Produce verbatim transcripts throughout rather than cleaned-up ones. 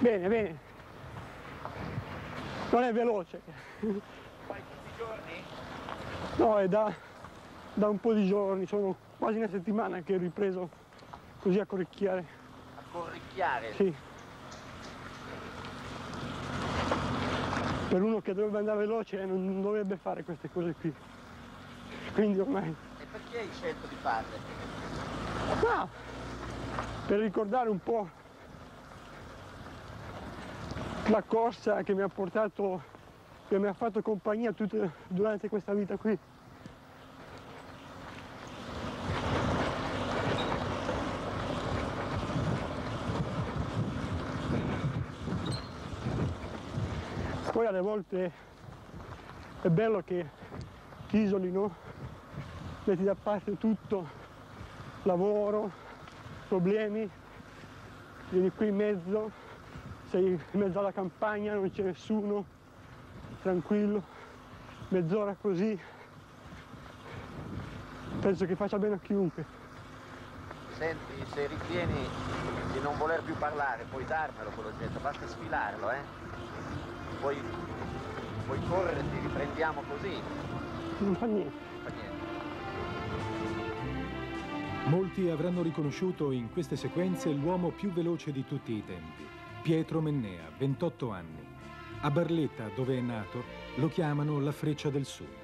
Bene, bene. Non è veloce. Fai tutti i giorni? No, è da, da un po' di giorni, sono quasi una settimana che ho ripreso così a corricchiare. A corricchiare? Sì. Per uno che dovrebbe andare veloce non dovrebbe fare queste cose qui. Quindi ormai... E perché hai scelto di farle? No! Per ricordare un po' la corsa che mi ha portato, che mi ha fatto compagnia tutta, durante questa vita qui. Poi alle volte è bello che ti isoli, no? Metti da parte tutto, lavoro, problemi, vieni qui in mezzo, sei in mezzo alla campagna, non c'è nessuno, tranquillo, mezz'ora così, penso che faccia bene a chiunque. Senti, se ritieni di non voler più parlare, puoi darmelo quell'oggetto, basta sfilarlo, eh? Puoi, puoi correre, ti riprendiamo così. Non fa niente. Non fa niente. Molti avranno riconosciuto in queste sequenze l'uomo più veloce di tutti i tempi, Pietro Mennea, ventotto anni. A Barletta, dove è nato, lo chiamano la Freccia del Sud.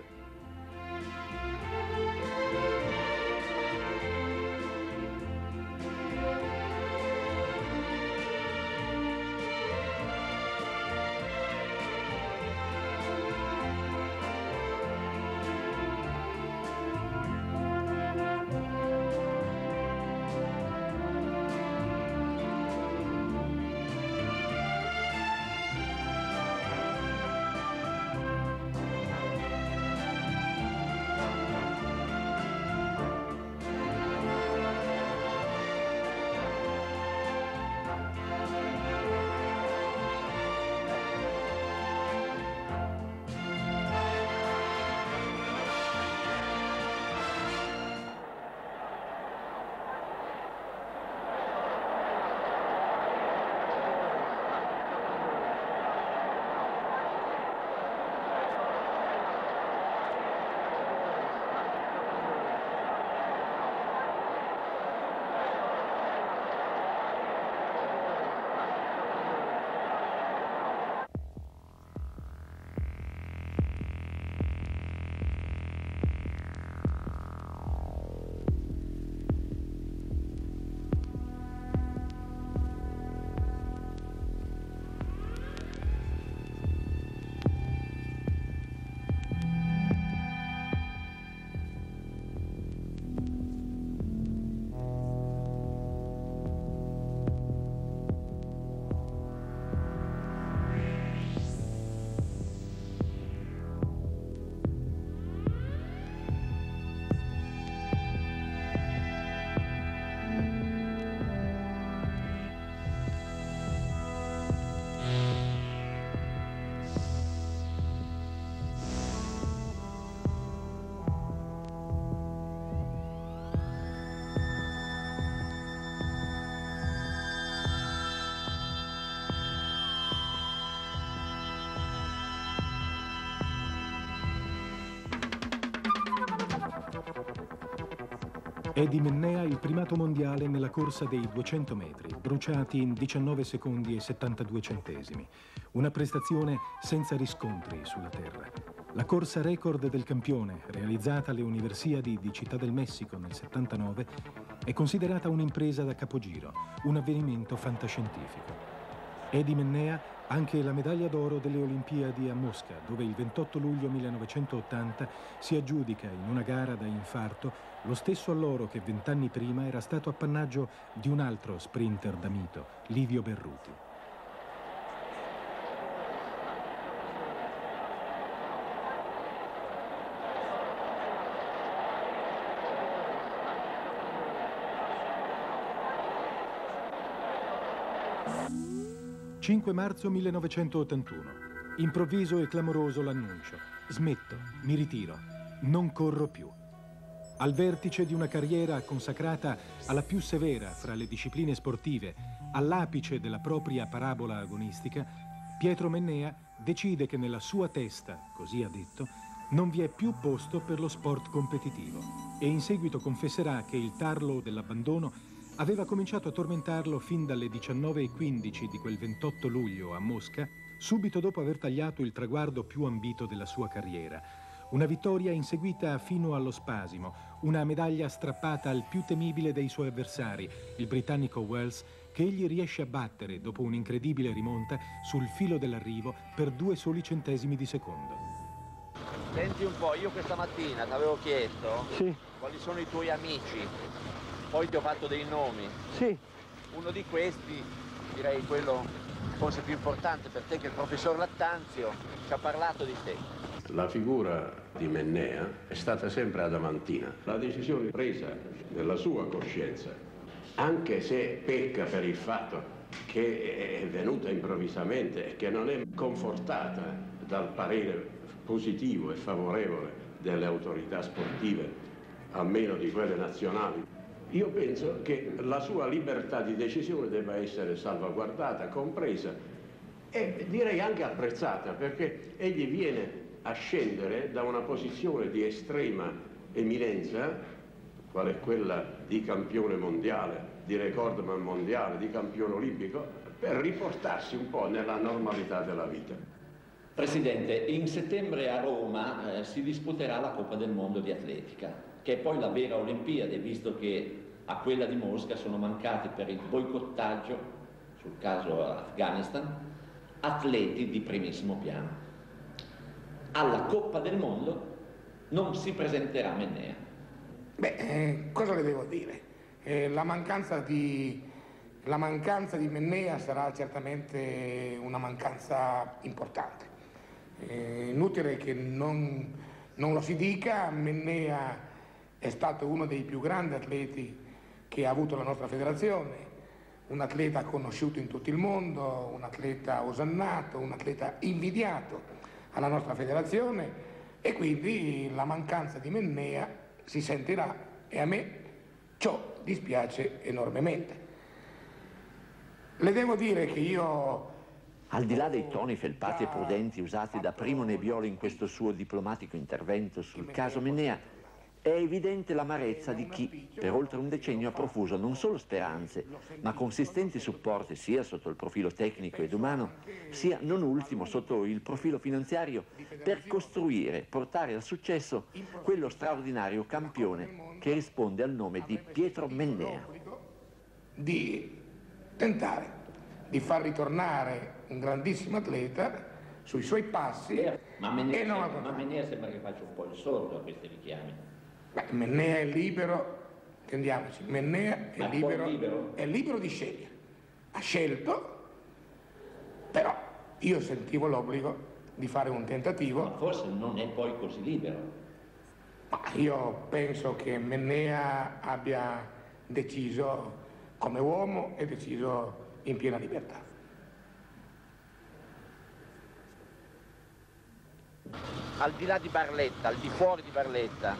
È di Mennea il primato mondiale nella corsa dei duecento metri, bruciati in diciannove secondi e settantadue centesimi. Una prestazione senza riscontri sulla terra. La corsa record del campione, realizzata alle Universiadi di Città del Messico nel settantanove, è considerata un'impresa da capogiro, un avvenimento fantascientifico. È di Mennea anche la medaglia d'oro delle Olimpiadi a Mosca, dove il ventotto luglio millenovecentottanta si aggiudica in una gara da infarto lo stesso alloro che vent'anni prima era stato appannaggio di un altro sprinter da mito, Livio Berruti. cinque marzo millenovecentottantuno. Improvviso e clamoroso l'annuncio. Smetto, mi ritiro, non corro più. al vertice di una carriera consacrata alla più severa fra le discipline sportive, all'apice della propria parabola agonistica, Pietro Mennea decide che nella sua testa, così ha detto, non vi è più posto per lo sport competitivo e in seguito confesserà che il tarlo dell'abbandono aveva cominciato a tormentarlo fin dalle diciannove e quindici di quel ventotto luglio a Mosca, subito dopo aver tagliato il traguardo più ambito della sua carriera. Una vittoria inseguita fino allo spasimo, una medaglia strappata al più temibile dei suoi avversari, il britannico Wells, che egli riesce a battere dopo un'incredibile rimonta sul filo dell'arrivo per due soli centesimi di secondo. Senti un po', io questa mattina ti avevo chiesto sì. Quali sono i tuoi amici, poi ti ho fatto dei nomi. Sì. Uno di questi, direi quello forse più importante per te, che il professor Lattanzio ci ha parlato di te. La figura di Mennea è stata sempre adamantina. La decisione presa nella sua coscienza, anche se pecca per il fatto che è venuta improvvisamente e che non è confortata dal parere positivo e favorevole delle autorità sportive, almeno di quelle nazionali, io penso che la sua libertà di decisione debba essere salvaguardata, compresa e direi anche apprezzata, perché egli viene a scendere da una posizione di estrema eminenza, qual è quella di campione mondiale, di recordman mondiale, di campione olimpico, per riportarsi un po' nella normalità della vita. Presidente, in settembre a Roma eh, si disputerà la Coppa del Mondo di Atletica, che è poi la vera Olimpiade, visto che a quella di Mosca sono mancati per il boicottaggio, sul caso Afghanistan, atleti di primissimo piano. Alla Coppa del Mondo non si presenterà Mennea. Beh, eh, cosa le devo dire? Eh, la, mancanza di, la mancanza di Mennea sarà certamente una mancanza importante. Eh, inutile che non, non lo si dica, Mennea è stato uno dei più grandi atleti che ha avuto la nostra federazione, un atleta conosciuto in tutto il mondo, un atleta osannato, un atleta invidiato alla nostra federazione, e quindi la mancanza di Mennea si sentirà e a me ciò dispiace enormemente. Le devo dire che io... Al di là dei toni felpati e prudenti usati da Primo Nebiolo in questo suo diplomatico intervento sul caso Mennea, è evidente l'amarezza di chi per oltre un decennio ha profuso non solo speranze, ma consistenti supporti sia sotto il profilo tecnico ed umano, sia non ultimo sotto il profilo finanziario, per costruire, portare al successo quello straordinario campione che risponde al nome di Pietro Mennea. Di tentare di far ritornare un grandissimo atleta sui suoi passi. Ma Mennea sembra che faccia un po' il sordo a questi richiami. Mennea è libero, intendiamoci, Mennea è libero, libero. è libero di scegliere. Ha scelto, però io sentivo l'obbligo di fare un tentativo. Ma forse non è poi così libero. Ma io penso che Mennea abbia deciso come uomo e deciso in piena libertà. Al di là di Barletta, al di fuori di Barletta,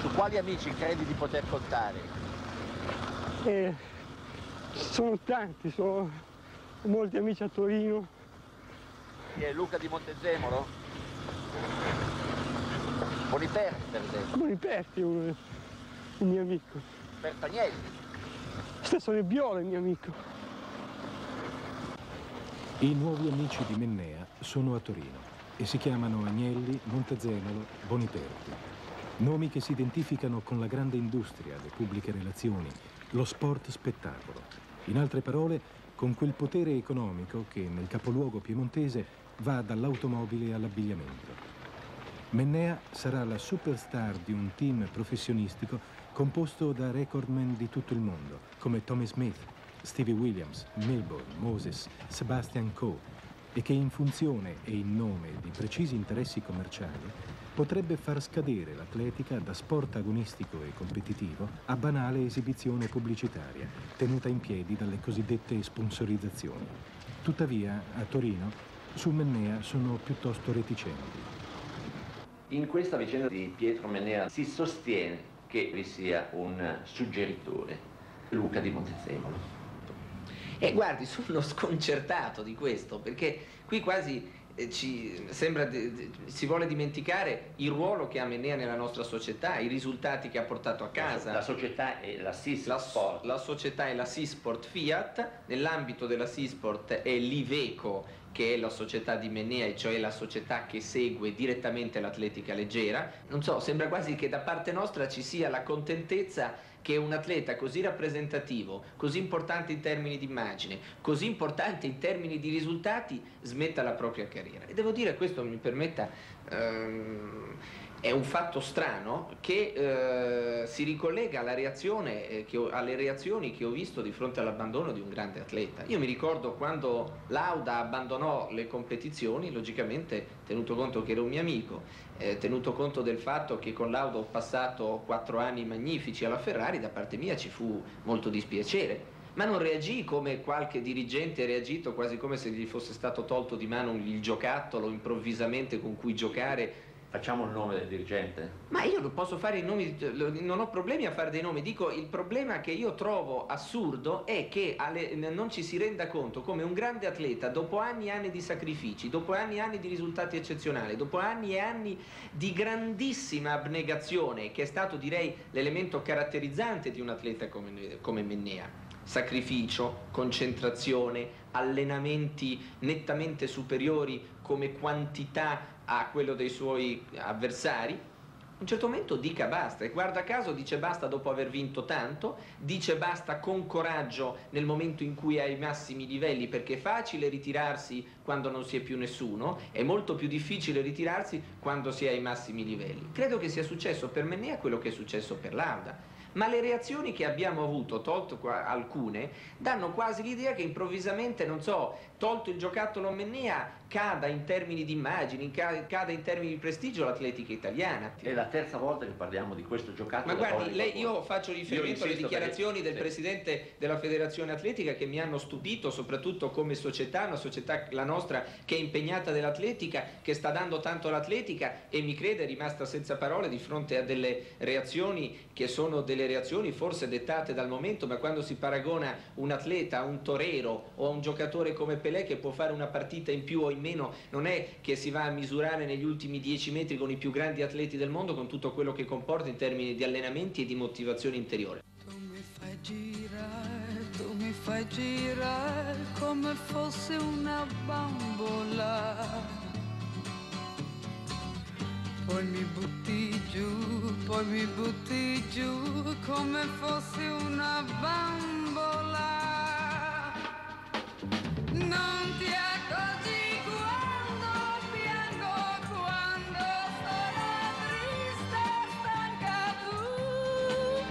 su quali amici credi di poter contare? Eh, sono tanti, sono molti amici a Torino. Chi è? Luca di Montezemolo? Boniperti, per esempio. Boniperti è un, un mio amico. Bertagnelli? Stesso Nebbiolo è mio amico. I nuovi amici di Mennea sono a Torino e si chiamano Agnelli, Montezemolo, Boniperti. Nomi che si identificano con la grande industria, le pubbliche relazioni, lo sport spettacolo. In altre parole, con quel potere economico che nel capoluogo piemontese va dall'automobile all'abbigliamento. Mennea sarà la superstar di un team professionistico composto da recordman di tutto il mondo, come Tommie Smith, Stevie Williams, Milburn, Moses, Sebastian Coe, e che in funzione e in nome di precisi interessi commerciali potrebbe far scadere l'atletica da sport agonistico e competitivo a banale esibizione pubblicitaria, tenuta in piedi dalle cosiddette sponsorizzazioni. Tuttavia, a Torino, su Mennea sono piuttosto reticenti. In questa vicenda di Pietro Mennea si sostiene che vi sia un suggeritore, Luca di Montezemolo. E eh, guardi, sono sconcertato di questo, perché qui quasi eh, ci sembra de, de, si vuole dimenticare il ruolo che ha Mennea nella nostra società, i risultati che ha portato a casa. La società e la Sisport. La, la società e la Sisport Fiat, nell'ambito della Sisport è l'Iveco, che è la società di Mennea, e cioè la società che segue direttamente l'atletica leggera. Non so, sembra quasi che da parte nostra ci sia la contentezza che un atleta così rappresentativo, così importante in termini di immagine, così importante in termini di risultati, smetta la propria carriera. E devo dire, questo mi permetta, ehm, è un fatto strano che eh, si ricollega alla reazione, eh, che ho, alle reazioni che ho visto di fronte all'abbandono di un grande atleta. Io mi ricordo quando Lauda abbandonò le competizioni, logicamente tenuto conto che era un mio amico, eh, tenuto conto del fatto che con Lauda ho passato quattro anni magnifici alla Ferrari, da parte mia ci fu molto dispiacere, ma non reagì come qualche dirigente ha reagito, quasi come se gli fosse stato tolto di mano il giocattolo improvvisamente con cui giocare. Facciamo il nome del dirigente? Ma io lo posso fare i nomi, non ho problemi a fare dei nomi, dico il problema che io trovo assurdo è che alle, non ci si renda conto come un grande atleta, dopo anni e anni di sacrifici, dopo anni e anni di risultati eccezionali, dopo anni e anni di grandissima abnegazione, che è stato direi l'elemento caratterizzante di un atleta come, come Mennea. Sacrificio, concentrazione, allenamenti nettamente superiori come quantità a quello dei suoi avversari, a un certo momento dica basta, e guarda caso dice basta dopo aver vinto tanto, dice basta con coraggio nel momento in cui è ai massimi livelli, perché è facile ritirarsi quando non si è più nessuno, è molto più difficile ritirarsi quando si è ai massimi livelli. Credo che sia successo per Mennea quello che è successo per Lauda, ma le reazioni che abbiamo avuto, tolto alcune, danno quasi l'idea che improvvisamente, non so, tolto il giocattolo Mennea, cada in termini di immagini, cada in termini di prestigio l'atletica italiana. È la terza volta che parliamo di questo giocattolo. Ma guardi, lei, io faccio riferimento io alle dichiarazioni perché... del sì. Presidente della Federazione Atletica, che mi hanno stupito, soprattutto come società, una società, la nostra, che è impegnata dell'atletica, che sta dando tanto all'atletica, e mi crede è rimasta senza parole di fronte a delle reazioni che sono delle reazioni forse dettate dal momento, ma quando si paragona un atleta a un torero o a un giocatore come Pelle, che può fare una partita in più o in meno, non è che si va a misurare negli ultimi dieci metri con i più grandi atleti del mondo, con tutto quello che comporta in termini di allenamenti e di motivazione interiore. Tu mi fai girare, tu mi fai girare come fosse una bambola, poi mi butti giù, poi mi butti giù come fosse una bambola. Non ti accorgi quando piango, quando sono triste e stanca,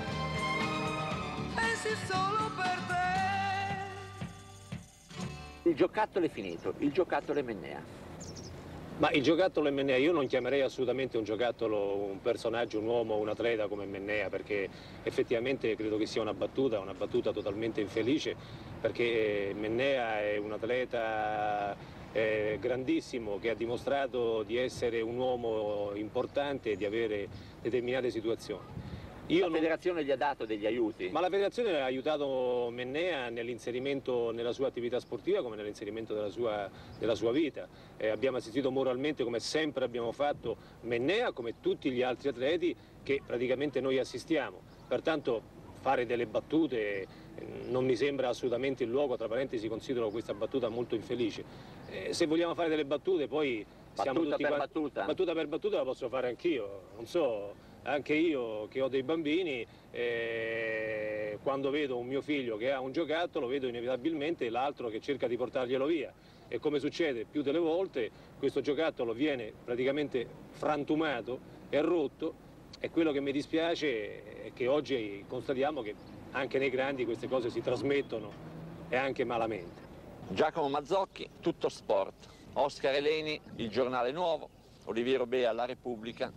tu pensi solo per te. Il giocattolo è finito, il giocattolo è Mennea. Ma il giocattolo è Mennea, io non chiamerei assolutamente un giocattolo un personaggio, un uomo, un atleta come Mennea, perché effettivamente credo che sia una battuta, una battuta totalmente infelice, perché Mennea è un atleta eh, grandissimo, che ha dimostrato di essere un uomo importante e di avere determinate situazioni. Io la federazione non... gli ha dato degli aiuti? Ma la federazione ha aiutato Mennea nell'inserimento nella sua attività sportiva come nell'inserimento della sua, della sua vita. Eh, abbiamo assistito moralmente, come sempre abbiamo fatto, Mennea come tutti gli altri atleti che praticamente noi assistiamo. Pertanto fare delle battute non mi sembra assolutamente il luogo, tra parentesi considero questa battuta molto infelice. Eh, se vogliamo fare delle battute poi... Battuta siamo tutti per quanti... battuta? Battuta per battuta la posso fare anch'io, non so... Anche io che ho dei bambini, eh, quando vedo un mio figlio che ha un giocattolo, vedo inevitabilmente l'altro che cerca di portarglielo via. E come succede più delle volte, questo giocattolo viene praticamente frantumato, è rotto, e quello che mi dispiace è che oggi constatiamo che anche nei grandi queste cose si trasmettono, e anche malamente. Giacomo Mazzocchi, Tutto Sport. Oscar Eleni, Il Giornale Nuovo. Oliviero Bea, La Repubblica.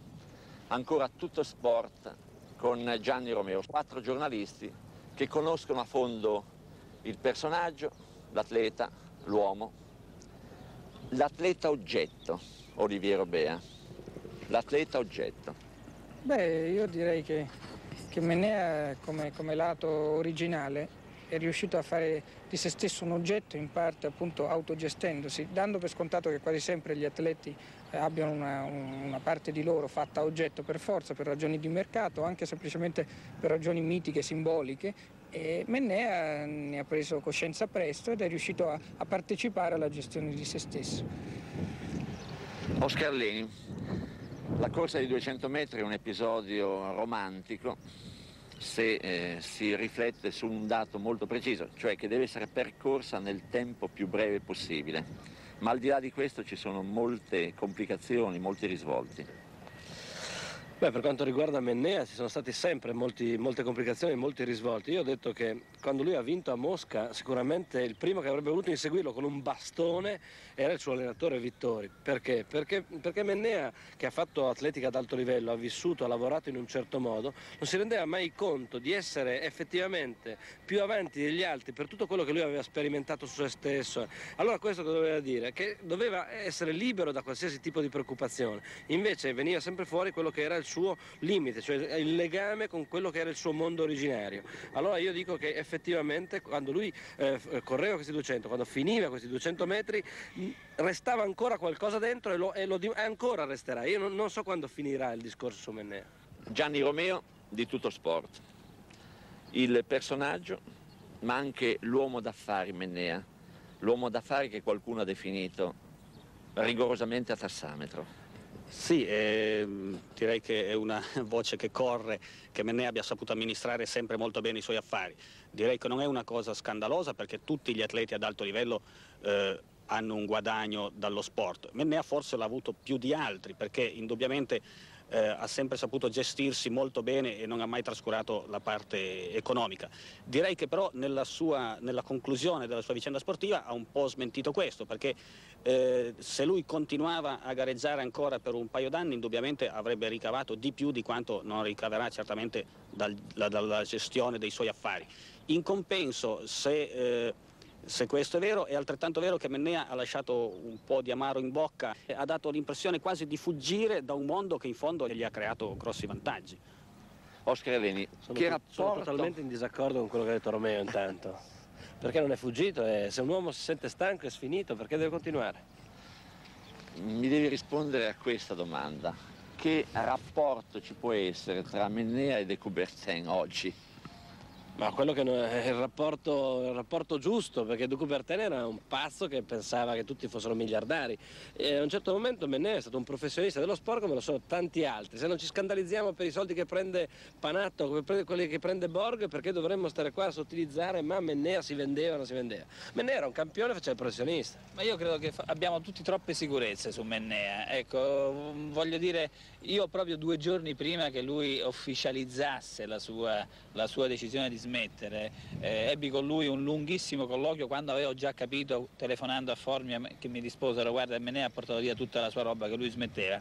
Ancora Tutto Sport con Gianni Romeo, quattro giornalisti che conoscono a fondo il personaggio, l'atleta, l'uomo, l'atleta oggetto, Oliviero Bea, l'atleta oggetto? Beh, io direi che, che Mennea come, come lato originale è riuscito a fare di se stesso un oggetto, in parte appunto autogestendosi, dando per scontato che quasi sempre gli atleti abbiano una, una parte di loro fatta oggetto per forza, per ragioni di mercato, anche semplicemente per ragioni mitiche, simboliche, e Mennea ne ha preso coscienza presto ed è riuscito a, a partecipare alla gestione di se stesso. Oscar Leni, la corsa di duecento metri è un episodio romantico, se eh, si riflette su un dato molto preciso, cioè che deve essere percorsa nel tempo più breve possibile. Ma al di là di questo ci sono molte complicazioni, molti risvolti. Beh, per quanto riguarda Mennea ci sono stati sempre molti, molte complicazioni, molti risvolti. Io ho detto che quando lui ha vinto a Mosca sicuramente il primo che avrebbe voluto inseguirlo con un bastone era il suo allenatore Vittori. Perché? Perché, perché Mennea, che ha fatto atletica ad alto livello, ha vissuto, ha lavorato in un certo modo, non si rendeva mai conto di essere effettivamente più avanti degli altri per tutto quello che lui aveva sperimentato su se stesso. Allora questo che doveva dire? Che doveva essere libero da qualsiasi tipo di preoccupazione. Invece veniva sempre fuori quello che era il suo limite, cioè il legame con quello che era il suo mondo originario. Allora io dico che effettivamente quando lui eh, correva questi duecento, quando finiva questi duecento metri, restava ancora qualcosa dentro e lo, e lo e ancora resterà. Io non, non so quando finirà il discorso su Mennea. Gianni Romeo di Tutto Sport, il personaggio ma anche l'uomo d'affari Mennea, l'uomo d'affari che qualcuno ha definito rigorosamente a tassametro. Sì, eh, direi che è una voce che corre, che Mennea abbia saputo amministrare sempre molto bene i suoi affari. Direi che non è una cosa scandalosa perché tutti gli atleti ad alto livello eh, hanno un guadagno dallo sport. Mennea forse l'ha avuto più di altri perché indubbiamente eh, ha sempre saputo gestirsi molto bene e non ha mai trascurato la parte economica. Direi che però nella, sua, nella conclusione della sua vicenda sportiva ha un po' smentito questo perché eh, se lui continuava a gareggiare ancora per un paio d'anni indubbiamente avrebbe ricavato di più di quanto non ricaverà certamente dal, la, dalla gestione dei suoi affari. In compenso, se... Eh, Se questo è vero, è altrettanto vero che Mennea ha lasciato un po' di amaro in bocca, ha dato l'impressione quasi di fuggire da un mondo che in fondo gli ha creato grossi vantaggi. Oscar Eleni, sono, che rapporto... sono totalmente in disaccordo con quello che ha detto Romeo intanto, perché non è fuggito e se un uomo si sente stanco è sfinito, perché deve continuare? Mi devi rispondere a questa domanda, che rapporto ci può essere tra Mennea e De Coubertin oggi? Ma quello che è il rapporto, il rapporto giusto, perché De Coubertin era un pazzo che pensava che tutti fossero miliardari e a un certo momento Mennea è stato un professionista dello sport come lo sono tanti altri. Se non ci scandalizziamo per i soldi che prende Panatto, come prende quelli che prende Borg, perché dovremmo stare qua a sottilizzare ma Mennea si vendeva o non si vendeva? Mennea era un campione, faceva il professionista. Ma io credo che abbiamo tutti troppe sicurezze su Mennea, ecco, voglio dire, io proprio due giorni prima che lui ufficializzasse la sua, la sua decisione di smettere. Eh, ebbi con lui un lunghissimo colloquio quando avevo già capito, telefonando a Formia, che mi disposero, guarda, Mennea ha portato via tutta la sua roba che lui smetteva.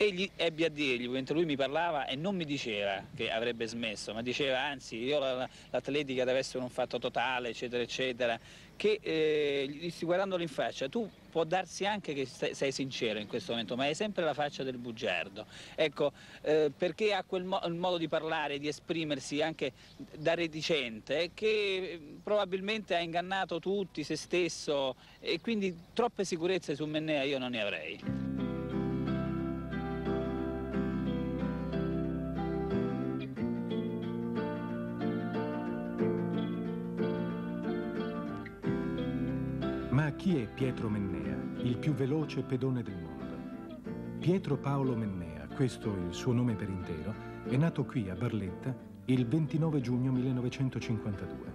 E gli ebbi a dirgli, mentre lui mi parlava e non mi diceva che avrebbe smesso, ma diceva anzi, io l'atletica deve essere un fatto totale, eccetera, eccetera, che eh, gli dissi guardandolo in faccia, tu può darsi anche che sei sincero in questo momento, ma hai sempre la faccia del bugiardo. Ecco, eh, perché ha quel mo- modo di parlare, di esprimersi anche da reticente, che probabilmente ha ingannato tutti, se stesso, e quindi troppe sicurezze su Mennea io non ne avrei. Ma chi è Pietro Mennea, il più veloce pedone del mondo? Pietro Paolo Mennea, questo è il suo nome per intero, è nato qui a Barletta il ventinove giugno millenovecentocinquantadue.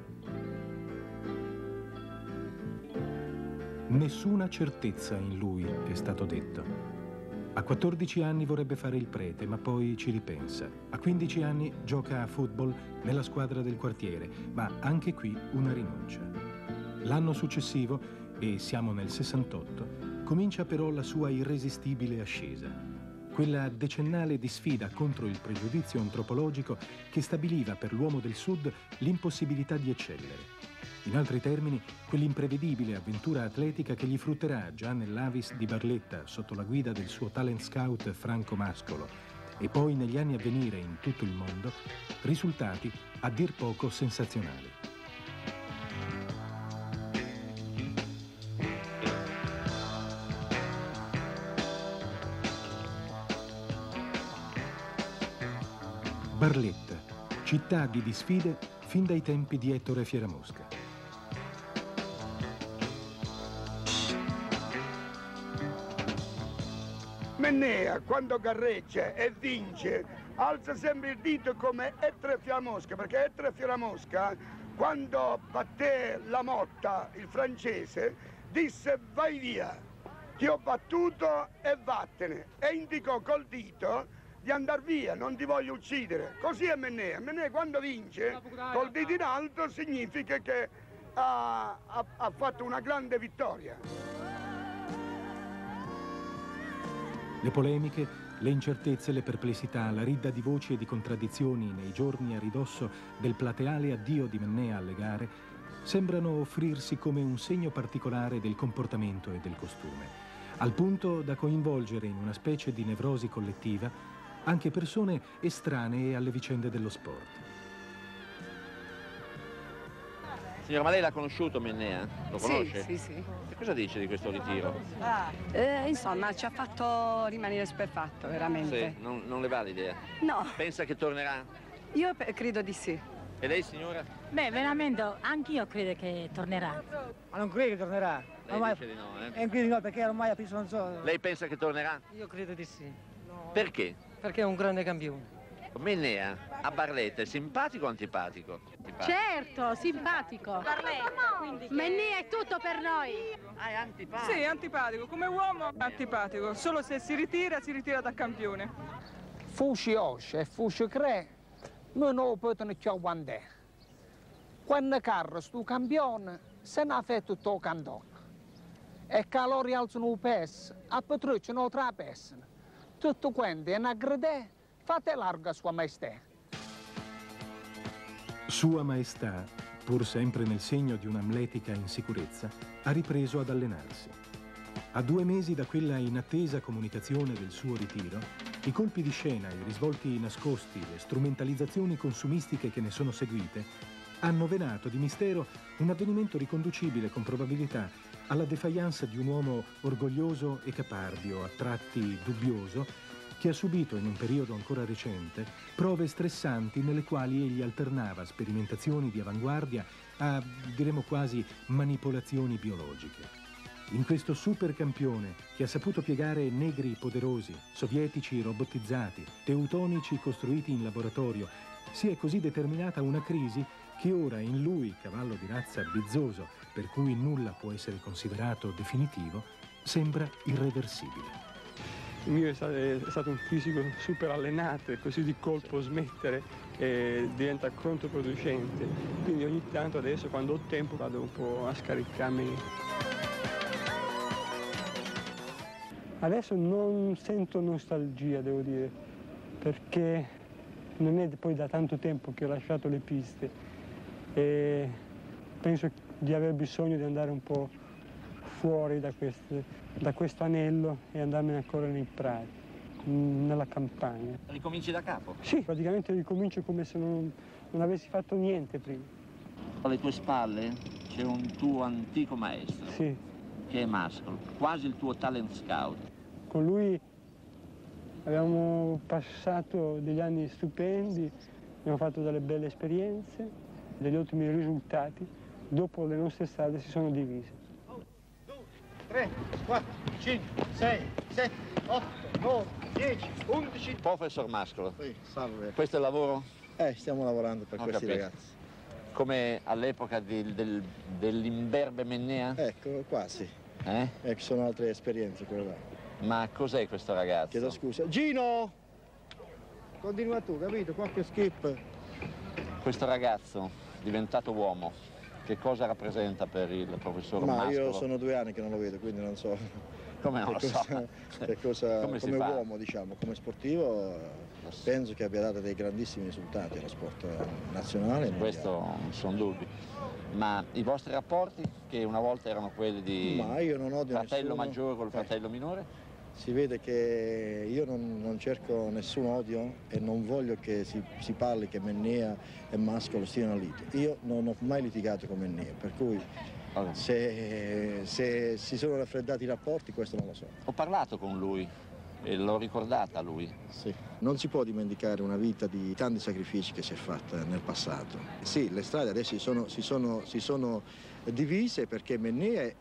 Nessuna certezza in lui, è stato detto. A quattordici anni vorrebbe fare il prete, ma poi ci ripensa. A quindici anni gioca a football nella squadra del quartiere, ma anche qui una rinuncia. L'anno successivo, e siamo nel sessantotto, comincia però la sua irresistibile ascesa, quella decennale di sfida contro il pregiudizio antropologico che stabiliva per l'uomo del Sud l'impossibilità di eccellere. In altri termini, quell'imprevedibile avventura atletica che gli frutterà già nell'Avis di Barletta sotto la guida del suo talent scout Franco Mascolo e poi negli anni a venire in tutto il mondo, risultati a dir poco sensazionali. Barletta, città di disfide fin dai tempi di Ettore Fieramosca. Mennea, quando gareggia e vince, alza sempre il dito come Ettore Fieramosca, perché Ettore Fieramosca, quando batté la Motta, il francese, disse vai via, ti ho battuto e vattene, e indicò col dito di andar via, non ti voglio uccidere. Così è Mennea. Mennea quando vince col dito in alto significa che ha, ha, ha fatto una grande vittoria. Le polemiche, le incertezze, le perplessità, la ridda di voci e di contraddizioni nei giorni a ridosso del plateale addio di Mennea alle gare sembrano offrirsi come un segno particolare del comportamento e del costume, al punto da coinvolgere in una specie di nevrosi collettiva anche persone estranee alle vicende dello sport. Signora, ma lei l'ha conosciuto Mennea? Lo conosce? Sì, sì, sì. E cosa dice di questo ritiro? Eh, insomma, ci ha fatto rimanere stupefatto, veramente. Sì, non, non le va l'idea? No. Pensa che tornerà? Io credo di sì. E lei, signora? Beh, veramente, anch'io credo che tornerà. Ma non credo che tornerà? Lei ormai dice di no, eh? Eh, credo di no, perché ormai ha preso, non so... Lei pensa che tornerà? Io credo di sì. No. Perché? Perché è un grande campione. Mennea, a Barletta, è simpatico o antipatico? Antipatico. Certo, simpatico. Barletta, che... Mennea è tutto per noi. Ah, è antipatico. Sì, è antipatico. Come uomo è antipatico. Solo se si ritira, si ritira da campione. Fusci osce e fusci cre, noi non possiamo più guardare. Quando carro sto campione, se ne fa tutto il cantone. E calori rialzano un peso, a petrucciano tre pesi. Tutto quanto è una grande, fate larga sua maestà. Sua maestà, pur sempre nel segno di un'amletica insicurezza, ha ripreso ad allenarsi. A due mesi da quella inattesa comunicazione del suo ritiro, i colpi di scena, i risvolti nascosti, le strumentalizzazioni consumistiche che ne sono seguite, hanno venato di mistero un avvenimento riconducibile con probabilità alla defiance di un uomo orgoglioso e caparbio, a tratti dubbioso, che ha subito in un periodo ancora recente prove stressanti nelle quali egli alternava sperimentazioni di avanguardia a, diremo quasi, manipolazioni biologiche. In questo supercampione, che ha saputo piegare negri poderosi, sovietici robotizzati, teutonici costruiti in laboratorio, si è così determinata una crisi che ora in lui, cavallo di razza bizzoso, per cui nulla può essere considerato definitivo, sembra irreversibile. Il mio è stato un fisico super allenato e così di colpo smettere eh, diventa controproducente. Quindi ogni tanto adesso, quando ho tempo, vado un po' a scaricarmi. Adesso non sento nostalgia, devo dire, perché non è poi da tanto tempo che ho lasciato le piste. E penso di aver bisogno di andare un po' fuori da, queste, da questo anello e andarmene ancora nei prati, nella campagna. Ricominci da capo? Sì, praticamente ricomincio come se non, non avessi fatto niente prima. Alle tue spalle c'è un tuo antico maestro, sì, che è Mascolo, quasi il tuo talent scout. Con lui abbiamo passato degli anni stupendi, abbiamo fatto delle belle esperienze, degli ottimi risultati. Dopo le nostre strade si sono divise. uno, due, tre, quattro, cinque, sei, sette, otto, nove, dieci, undici... Professor Mascolo, sì, salve. Questo è il lavoro? Eh, stiamo lavorando per non questi capito. Ragazzi. Come all'epoca del, dell'imberbe Mennea? Ecco, quasi. Eh? Eh, ci sono altre esperienze, quella là. Ma cos'è questo ragazzo? Chiedo scusa. Gino! Continua tu, capito? Qualche skip. Questo ragazzo, diventato uomo, che cosa rappresenta per il professor Mascolo? Ma io sono due anni che non lo vedo, quindi non so. Come non lo so? Che cosa, come come uomo, diciamo, come sportivo penso che abbia dato dei grandissimi risultati allo sport nazionale. Questo sono dubbi. Ma i vostri rapporti, che una volta erano quelli di Ma io non odio fratello nessuno. maggiore col fratello eh. minore? Si vede che io non, non cerco nessun odio e non voglio che si, si parli che Mennea e Mascolo stiano a liti. Io non ho mai litigato con Mennea, per cui allora. se, se si sono raffreddati i rapporti, questo non lo so. Ho parlato con lui e l'ho ricordata a lui. Sì. Non si può dimenticare una vita di tanti sacrifici che si è fatta nel passato. Sì, le strade adesso si sono, si sono, si sono divise perché Mennea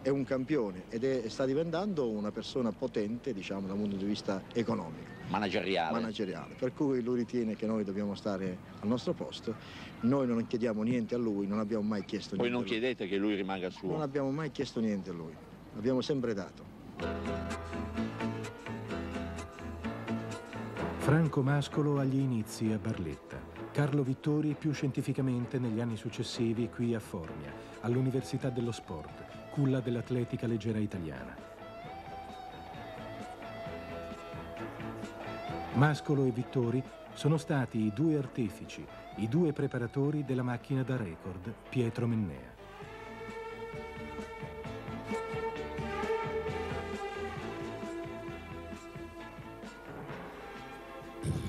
è un campione ed è, sta diventando una persona potente, diciamo, dal punto di vista economico. Manageriale. Manageriale, per cui lui ritiene che noi dobbiamo stare al nostro posto. Noi non chiediamo niente a lui, non abbiamo mai chiesto Poi niente. Poi non chiedete che lui rimanga al suo. Non abbiamo mai chiesto niente a lui, l'abbiamo sempre dato. Franco Mascolo agli inizi a Barletta. Carlo Vittori più scientificamente negli anni successivi qui a Formia, all'Università dello Sport, culla dell'atletica leggera italiana. Mascolo e Vittori sono stati i due artefici, i due preparatori della macchina da record Pietro Mennea.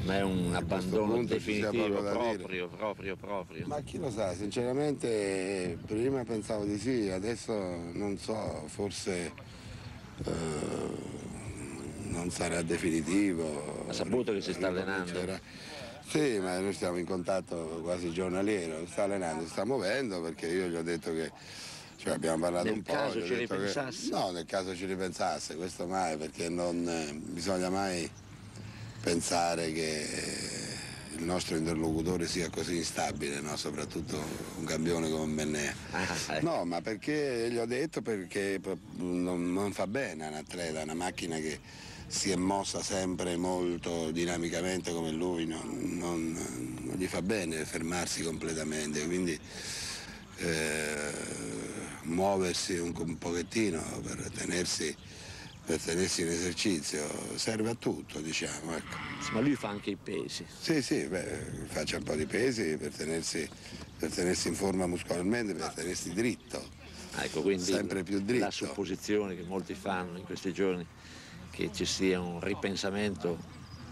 Ma è un abbandono definitivo, proprio, proprio, proprio. Ma chi lo sa, sinceramente prima pensavo di sì, adesso non so, forse eh, non sarà definitivo. Ha saputo che si sta allenando? Sì, ma noi stiamo in contatto quasi giornaliero, sta allenando, sta muovendo, perché io gli ho detto che, cioè, abbiamo parlato nel un po'. Nel caso ci ripensasse? Che, no, nel caso ci ripensasse, questo mai, perché non eh, bisogna mai pensare che il nostro interlocutore sia così instabile, no? Soprattutto un campione come Mennea. No, ma perché gli ho detto, perché non, non fa bene a un atleta, una macchina che si è mossa sempre molto dinamicamente come lui, non, non, non gli fa bene fermarsi completamente, quindi eh, muoversi un, un pochettino per tenersi per tenersi in esercizio, serve a tutto, diciamo, ecco. Ma lui fa anche i pesi? Sì, sì, beh, faccia un po' di pesi per tenersi, per tenersi in forma muscolarmente, per tenersi dritto. Ecco, quindi sempre più dritto. La supposizione che molti fanno in questi giorni, che ci sia un ripensamento,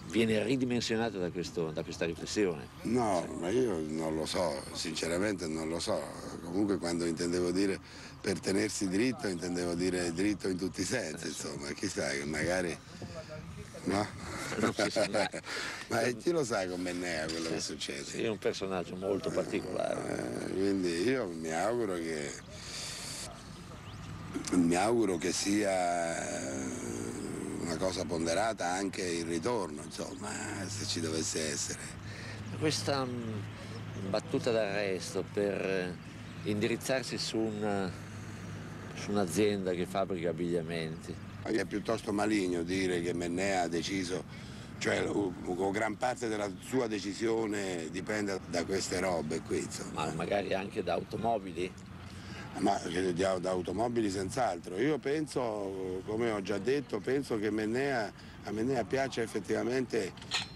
viene ridimensionato da, questo, da questa riflessione? No, ma io non lo so, sinceramente non lo so. Comunque quando intendevo dire per tenersi dritto, intendevo dire dritto in tutti i sensi, insomma, chissà che magari... No? Non si sa mai. Ma chi lo sa con Mennea quello che succede? Sì, è un personaggio molto particolare. Eh, quindi io mi auguro che... mi auguro che sia... una cosa ponderata anche il ritorno, insomma, se ci dovesse essere. Questa mh, battuta d'arresto per eh, indirizzarsi su un'azienda su che fabbrica abbigliamenti. È piuttosto maligno dire che Mennea ha deciso, cioè o, o gran parte della sua decisione dipende da queste robe qui, insomma. Ma magari anche da automobili? Ma da automobili senz'altro. Io penso, come ho già detto, penso che Mennea, a Mennea piace effettivamente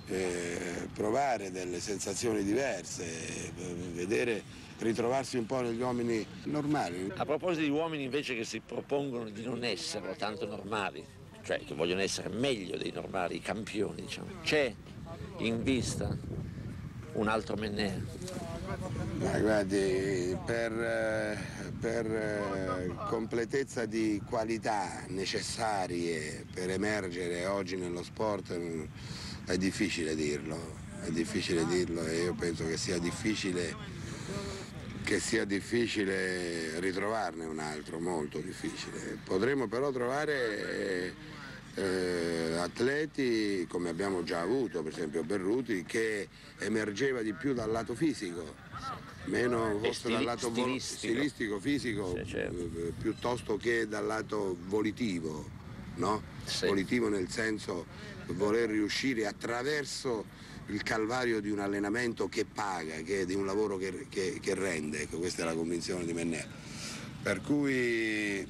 eh, provare delle sensazioni diverse, vedere, ritrovarsi un po' negli uomini normali. A proposito di uomini invece che si propongono di non esserlo tanto normali, cioè che vogliono essere meglio dei normali, i campioni, diciamo, c'è in vista un altro Mennea? Ma guardi, per... Eh... per eh, completezza di qualità necessarie per emergere oggi nello sport è difficile dirlo, è difficile dirlo e io penso che sia difficile, che sia difficile ritrovarne un altro, molto difficile. Potremmo però trovare eh, eh, atleti come abbiamo già avuto, per esempio Berruti, che emergeva di più dal lato fisico, meno forse dal lato stilistico, stilistico fisico, sì, certo, piuttosto che dal lato volitivo, no? Sì. Volitivo nel senso voler riuscire attraverso il calvario di un allenamento che paga, che di un lavoro che, che, che rende, questa è la convinzione di Mennea. Per cui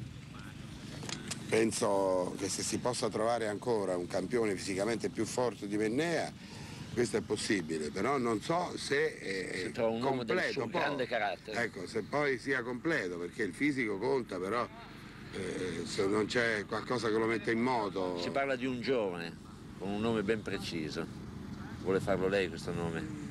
Penso che se si possa trovare ancora un campione fisicamente più forte di Mennea, questo è possibile, però non so se è si trova un completo, uomo del suo grande carattere. Ecco, se poi sia completo, perché il fisico conta, però eh, se non c'è qualcosa che lo mette in moto. Si parla di un giovane con un nome ben preciso. Vuole farlo lei questo nome?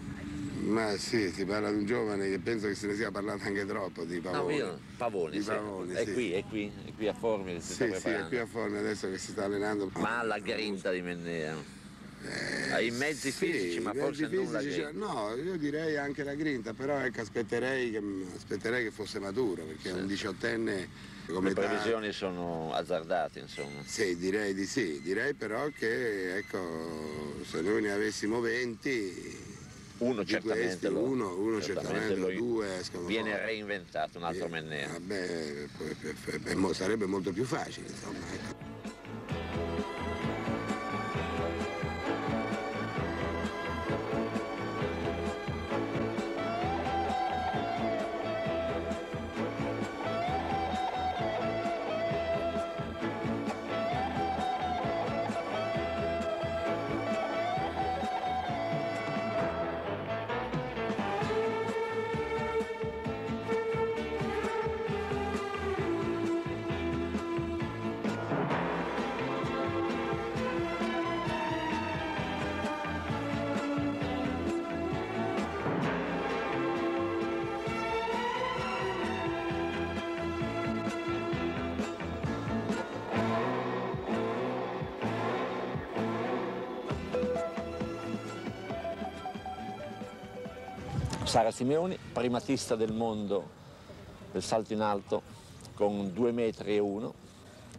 Ma sì, si parla di un giovane che penso che se ne sia parlato anche troppo, di Pavone. No, io, Pavone, di sì. Pavone è, sì. Qui, è qui, è qui a Formia che si sì, sta preparando. Sì, è qui a Formia adesso che si sta allenando. Ma la grinta di Mennea, eh, ha i mezzi sì, fisici, ma mezzi forse fisici, non la grinta. No, io direi anche la grinta, però ecco, aspetterei che, aspetterei che fosse maturo, perché sì. Un diciottenne... Come le previsioni da... sono azzardate, insomma. Sì, direi di sì, direi però che, ecco, se noi ne avessimo venti... Uno certamente, questi, lo, uno, uno certamente, certamente lo, due escono viene fuori. Reinventato un altro Mennea. Vabbè, sarebbe molto più facile, insomma. Sara Simeoni, primatista del mondo del salto in alto con due metri e uno,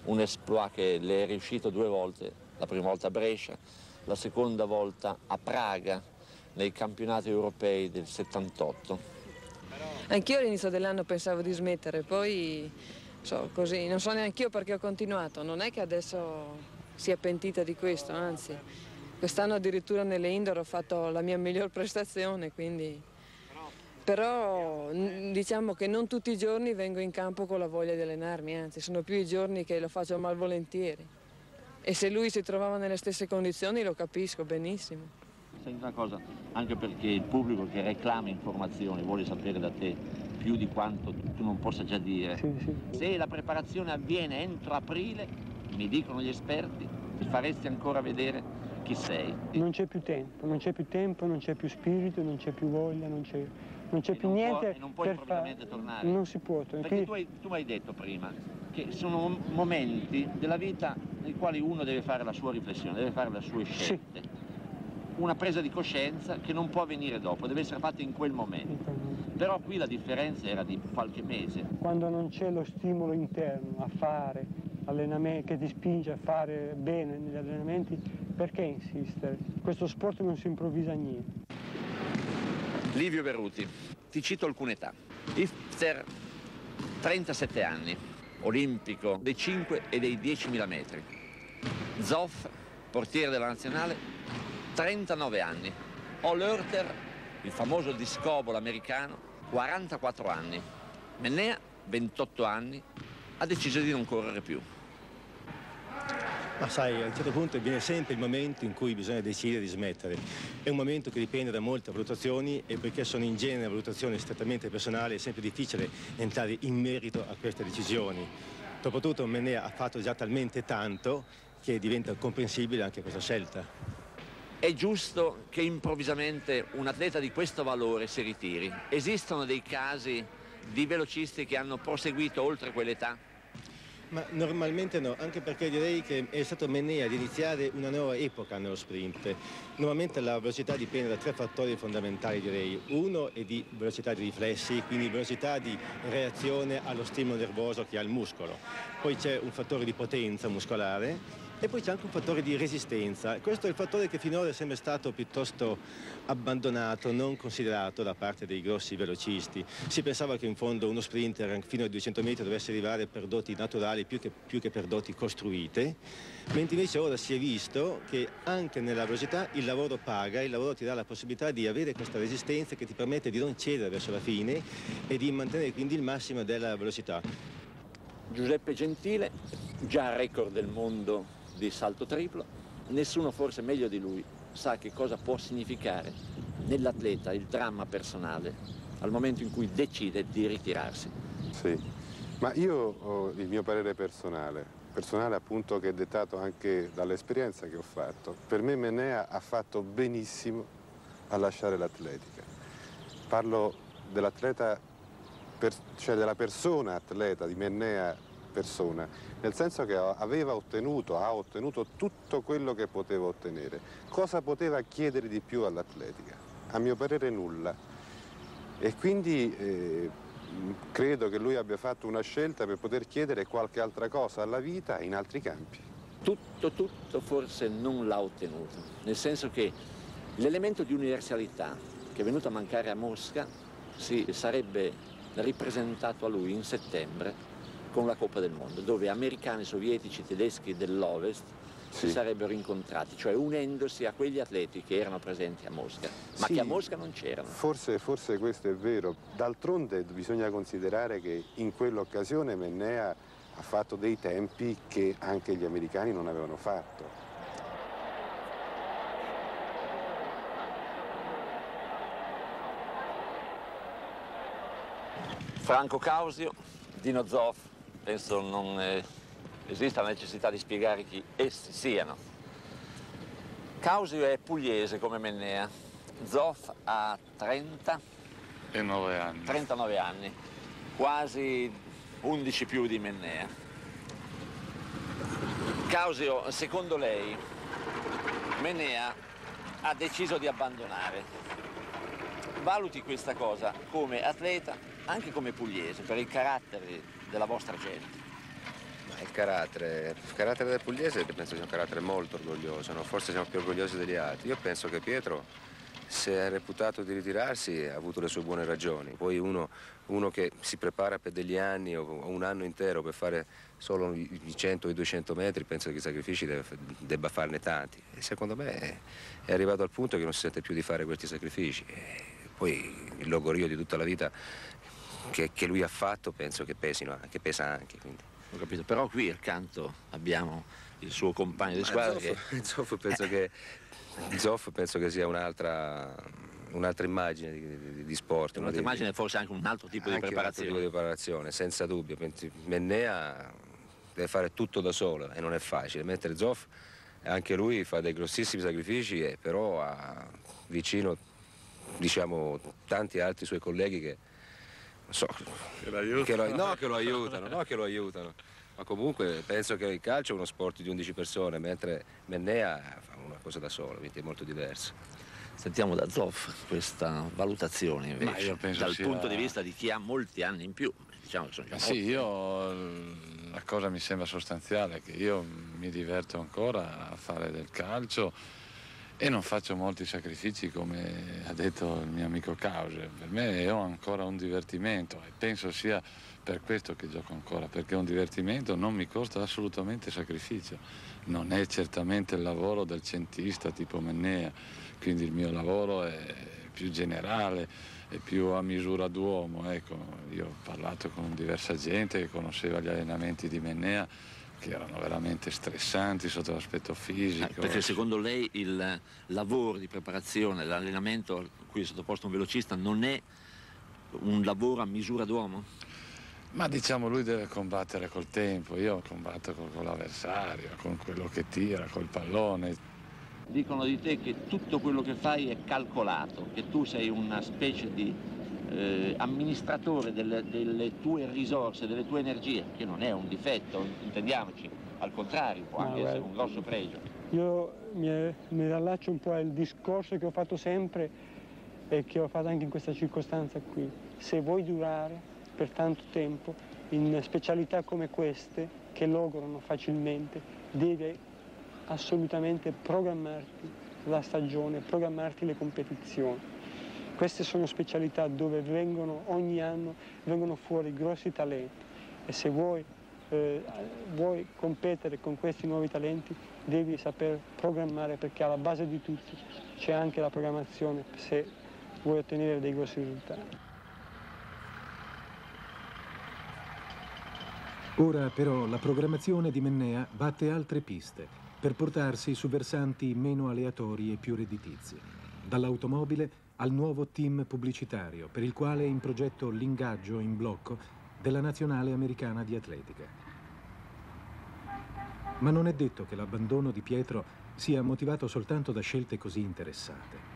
un exploit che le è riuscito due volte, la prima volta a Brescia, la seconda volta a Praga nei campionati europei del settantotto. Anch'io all'inizio dell'anno pensavo di smettere, poi so, così, non so neanche io perché ho continuato, non è che adesso sia pentita di questo, anzi, quest'anno addirittura nelle indoor ho fatto la mia miglior prestazione, quindi... Però diciamo che non tutti i giorni vengo in campo con la voglia di allenarmi, anzi sono più i giorni che lo faccio malvolentieri. E se lui si trovava nelle stesse condizioni lo capisco benissimo. Senti una cosa, anche perché il pubblico che reclama informazioni vuole sapere da te più di quanto tu non possa già dire. Sì, sì. Se la preparazione avviene entro aprile, mi dicono gli esperti, ti faresti ancora vedere chi sei. Non c'è più tempo, non c'è più tempo, non c'è più spirito, non c'è più voglia, non c'è... Non c'è più niente. E non puoi improvvisamente tornare. Non si può. Perché tu hai, tu hai detto prima che sono momenti della vita nei quali uno deve fare la sua riflessione, deve fare le sue scelte. Sì. Una presa di coscienza che non può venire dopo, deve essere fatta in quel momento. Però qui la differenza era di qualche mese. Quando non c'è lo stimolo interno a fare allenamenti, che ti spinge a fare bene negli allenamenti, perché insistere? Questo sport non si improvvisa niente. Livio Berruti, ti cito alcune età. Ifter, trentasette anni, olimpico dei cinque e dei diecimila metri. Zoff, portiere della nazionale, trentanove anni. Olerter, il famoso discobolo americano, quarantaquattro anni. Mennea, ventotto anni, ha deciso di non correre più. Ma sai, a un certo punto viene sempre il momento in cui bisogna decidere di smettere. È un momento che dipende da molte valutazioni e perché sono in genere valutazioni strettamente personali è sempre difficile entrare in merito a queste decisioni. Dopotutto Mennea ha fatto già talmente tanto che diventa comprensibile anche questa scelta. È giusto che improvvisamente un atleta di questo valore si ritiri. Esistono dei casi di velocisti che hanno proseguito oltre quell'età? Ma normalmente no, anche perché direi che è stato Mennea ad iniziare una nuova epoca nello sprint. Normalmente la velocità dipende da tre fattori fondamentali, direi. Uno è di velocità di riflessi, quindi velocità di reazione allo stimolo nervoso che ha il muscolo. Poi c'è un fattore di potenza muscolare e poi c'è anche un fattore di resistenza. Questo è il fattore che finora è sempre stato piuttosto abbandonato, non considerato da parte dei grossi velocisti. Si pensava che in fondo uno sprinter fino ai duecento metri dovesse arrivare per doti naturali più che, più che per doti costruite, mentre invece ora si è visto che anche nella velocità il lavoro paga, il lavoro ti dà la possibilità di avere questa resistenza che ti permette di non cedere verso la fine e di mantenere quindi il massimo della velocità. Giuseppe Gentile, già record del mondo di salto triplo, nessuno forse meglio di lui sa che cosa può significare nell'atleta il dramma personale al momento in cui decide di ritirarsi. Sì, ma io ho il mio parere personale, personale appunto che è dettato anche dall'esperienza che ho fatto. Per me Mennea ha fatto benissimo a lasciare l'atletica. Parlo dell'atleta, per, cioè della persona atleta, di Mennea persona, nel senso che aveva ottenuto, ha ottenuto tutto quello che poteva ottenere. Cosa poteva chiedere di più all'atletica? A mio parere nulla. E quindi eh, credo che lui abbia fatto una scelta per poter chiedere qualche altra cosa alla vita in altri campi. Tutto, tutto forse non l'ha ottenuto, nel senso che l'elemento di universalità che è venuto a mancare a Mosca si sarebbe ripresentato a lui in settembre con la Coppa del Mondo, dove americani, sovietici, tedeschi dell'Ovest si sì. sarebbero incontrati, cioè unendosi a quegli atleti che erano presenti a Mosca, ma sì, che a Mosca non c'erano. Forse, forse questo è vero. D'altronde bisogna considerare che in quell'occasione Mennea ha fatto dei tempi che anche gli americani non avevano fatto. Franco Causio, Dino Zoff, penso non eh, esista la necessità di spiegare chi essi siano. Causio è pugliese come Mennea, Zoff ha trenta e nove anni. trentanove anni, quasi undici più di Mennea. Causio, secondo lei, Mennea ha deciso di abbandonare. Valuti questa cosa come atleta, anche come pugliese, per il carattere della vostra gente. Ma il carattere, il carattere del pugliese penso sia un carattere molto orgoglioso, no? Forse siamo più orgogliosi degli altri. Io penso che Pietro, se ha reputato di ritirarsi, ha avuto le sue buone ragioni. Poi uno, uno che si prepara per degli anni o un anno intero per fare solo i cento o i duecento metri, penso che i sacrifici deve, debba farne tanti. E secondo me è, è arrivato al punto che non si sente più di fare questi sacrifici. E poi il logorio di tutta la vita Che, che lui ha fatto penso che pesino, che pesa anche. Quindi. Ho capito, però qui accanto abbiamo il suo compagno di squadra. Zoff penso che, Zoff penso che sia un'altra un'altra immagine di, di, di sport. Un'altra immagine, forse anche un altro tipo, anche di preparazione. Un altro tipo di preparazione, senza dubbio. Mennea deve fare tutto da solo e non è facile, mentre Zoff anche lui fa dei grossissimi sacrifici, e però ha vicino, diciamo, tanti altri suoi colleghi che So, che lo, che lo, no, che lo aiutano, no, che lo aiutano. Ma comunque penso che il calcio è uno sport di undici persone, mentre Mennea fa una cosa da solo, quindi è molto diverso. Sentiamo da Zoff questa valutazione invece. Ma io penso dal sia... punto di vista di chi ha molti anni in più, diciamo che sono già molti. Sì, io la cosa mi sembra sostanziale, che io mi diverto ancora a fare del calcio e non faccio molti sacrifici, come ha detto il mio amico Causio. Per me ho ancora un divertimento e penso sia per questo che gioco ancora, perché un divertimento non mi costa assolutamente sacrificio. Non è certamente il lavoro del centista tipo Mennea, quindi il mio lavoro è più generale, è più a misura d'uomo. Ecco, io ho parlato con diversa gente che conosceva gli allenamenti di Mennea, che erano veramente stressanti sotto l'aspetto fisico. Ah, perché secondo lei il lavoro di preparazione, l'allenamento a cui è sottoposto un velocista non è un lavoro a misura d'uomo? Ma diciamo, lui deve combattere col tempo, io combatto con, con l'avversario, con quello che tira, col pallone. Dicono di te che tutto quello che fai è calcolato, che tu sei una specie di Eh, amministratore delle, delle tue risorse, delle tue energie, che non è un difetto, intendiamoci, al contrario, può anche no, essere beh, un grosso pregio. Io mi, mi rallaccio un po' al discorso che ho fatto sempre e che ho fatto anche in questa circostanza qui. Se vuoi durare per tanto tempo in specialità come queste, che lograno facilmente, devi assolutamente programmarti la stagione, programmarti le competizioni. Queste sono specialità dove vengono ogni anno vengono fuori grossi talenti, e se vuoi, eh, vuoi competere con questi nuovi talenti devi saper programmare, perché alla base di tutto c'è anche la programmazione se vuoi ottenere dei grossi risultati. Ora però la programmazione di Mennea batte altre piste per portarsi su versanti meno aleatori e più redditizi, dall'automobile al nuovo team pubblicitario per il quale è in progetto l'ingaggio in blocco della nazionale americana di atletica. Ma non è detto che l'abbandono di Pietro sia motivato soltanto da scelte così interessate.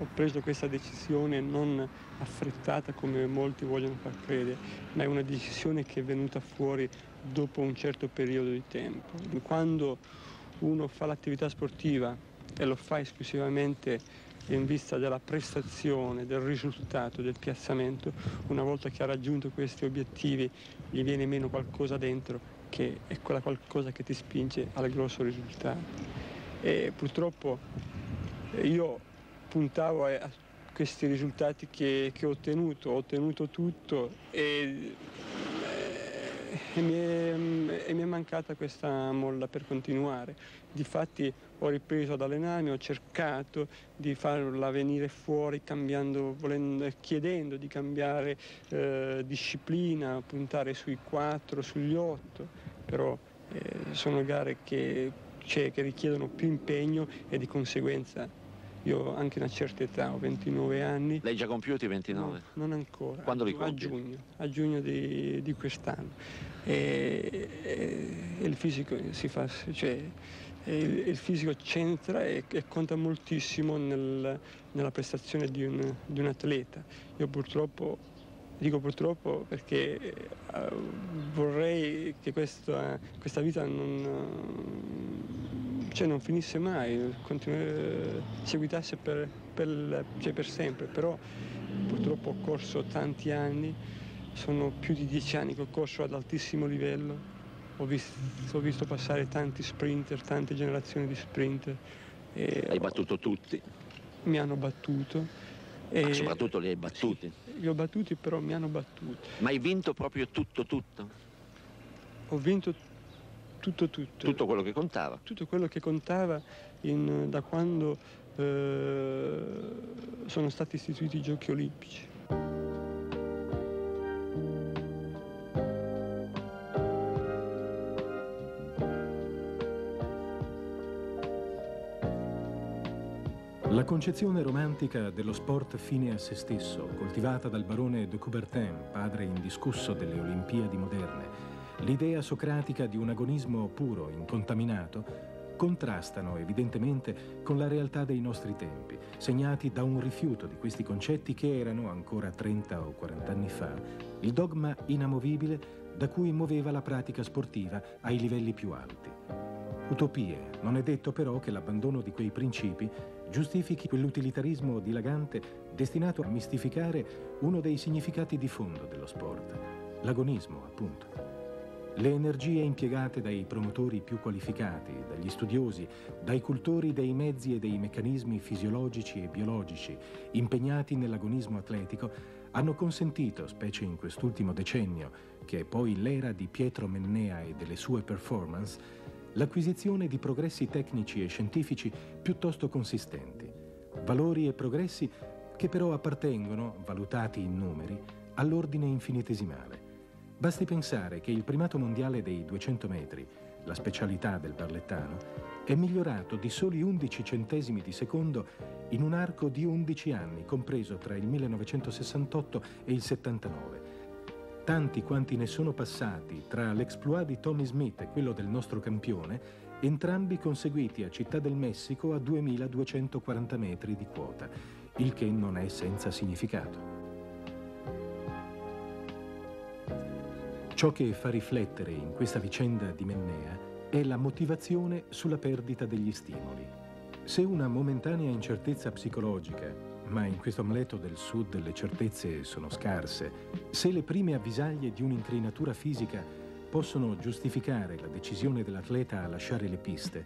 Ho preso questa decisione non affrettata come molti vogliono far credere, ma è una decisione che è venuta fuori dopo un certo periodo di tempo. Quando uno fa l'attività sportiva e lo fa esclusivamente in vista della prestazione, del risultato, del piazzamento, una volta che ha raggiunto questi obiettivi gli viene meno qualcosa dentro che è quella qualcosa che ti spinge al grosso risultato. E purtroppo io puntavo a questi risultati che, che ho ottenuto, ho ottenuto tutto e, e, mi è, e mi è mancata questa molla per continuare. Difatti ho ripreso ad allenarmi, ho cercato di farla venire fuori cambiando, volendo, chiedendo di cambiare eh, disciplina, puntare sui quattro, sugli otto, però eh, sono gare che, cioè, che richiedono più impegno e di conseguenza. Io ho anche una certa età, ho ventinove anni. L'hai già compiuti ventinove? No, non ancora. Quando li compi? A giugno, a giugno di, di quest'anno. E, e, e il fisico si fa, cioè, il, il fisico c'entra e, e conta moltissimo nel, nella prestazione di un, di un atleta. Io purtroppo, dico purtroppo perché uh, vorrei che questa, questa vita non... Uh, Cioè non finisse mai, seguitasse per, per, cioè per sempre, però purtroppo ho corso tanti anni, sono più di dieci anni che ho corso ad altissimo livello, ho visto, ho visto passare tanti sprinter, tante generazioni di sprinter. E hai ho, battuto tutti? Mi hanno battuto. E ma soprattutto li hai battuti? Sì, li ho battuti però mi hanno battuto. Ma hai vinto proprio tutto tutto? Ho vinto tutto. Tutto, tutto. Tutto quello che contava. Tutto quello che contava in, da quando eh, sono stati istituiti i Giochi Olimpici. La concezione romantica dello sport fine a se stesso, coltivata dal barone de Coubertin, padre indiscusso delle Olimpiadi moderne, l'idea socratica di un agonismo puro, incontaminato, contrastano evidentemente con la realtà dei nostri tempi, segnati da un rifiuto di questi concetti che erano, ancora trenta o quaranta anni fa, il dogma inamovibile da cui muoveva la pratica sportiva ai livelli più alti. Utopie, non è detto però che l'abbandono di quei principi giustifichi quell'utilitarismo dilagante destinato a mistificare uno dei significati di fondo dello sport, l'agonismo appunto. Le energie impiegate dai promotori più qualificati, dagli studiosi, dai cultori dei mezzi e dei meccanismi fisiologici e biologici impegnati nell'agonismo atletico hanno consentito, specie in quest'ultimo decennio, che è poi l'era di Pietro Mennea e delle sue performance, l'acquisizione di progressi tecnici e scientifici piuttosto consistenti, valori e progressi che però appartengono, valutati in numeri, all'ordine infinitesimale. Basti pensare che il primato mondiale dei duecento metri, la specialità del barlettano, è migliorato di soli undici centesimi di secondo in un arco di undici anni, compreso tra il millenovecentosessantotto e il settantanove. Tanti quanti ne sono passati tra l'exploit di Tommie Smith e quello del nostro campione, entrambi conseguiti a Città del Messico a duemiladuecentoquaranta metri di quota, il che non è senza significato. Ciò che fa riflettere in questa vicenda di Mennea è la motivazione sulla perdita degli stimoli. Se una momentanea incertezza psicologica, ma in questo amleto del sud le certezze sono scarse, se le prime avvisaglie di un'incrinatura fisica possono giustificare la decisione dell'atleta a lasciare le piste,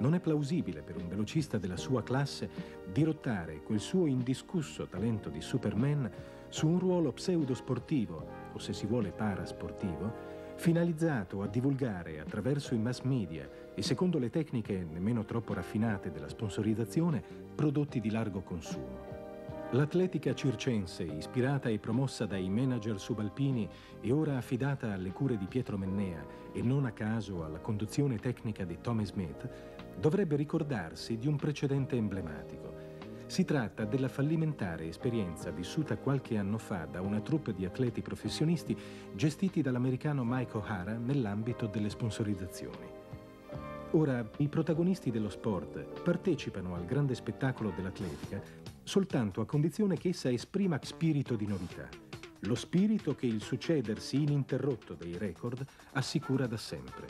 non è plausibile per un velocista della sua classe dirottare quel suo indiscusso talento di Superman su un ruolo pseudosportivo, o se si vuole parasportivo, finalizzato a divulgare attraverso i mass media e secondo le tecniche nemmeno troppo raffinate della sponsorizzazione prodotti di largo consumo. L'atletica circense, ispirata e promossa dai manager subalpini e ora affidata alle cure di Pietro Mennea e non a caso alla conduzione tecnica di Tommie Smith, dovrebbe ricordarsi di un precedente emblematico. Si tratta della fallimentare esperienza vissuta qualche anno fa da una troupe di atleti professionisti gestiti dall'americano Mike O'Hara nell'ambito delle sponsorizzazioni. Ora, i protagonisti dello sport partecipano al grande spettacolo dell'atletica soltanto a condizione che essa esprima spirito di novità, lo spirito che il succedersi ininterrotto dei record assicura da sempre.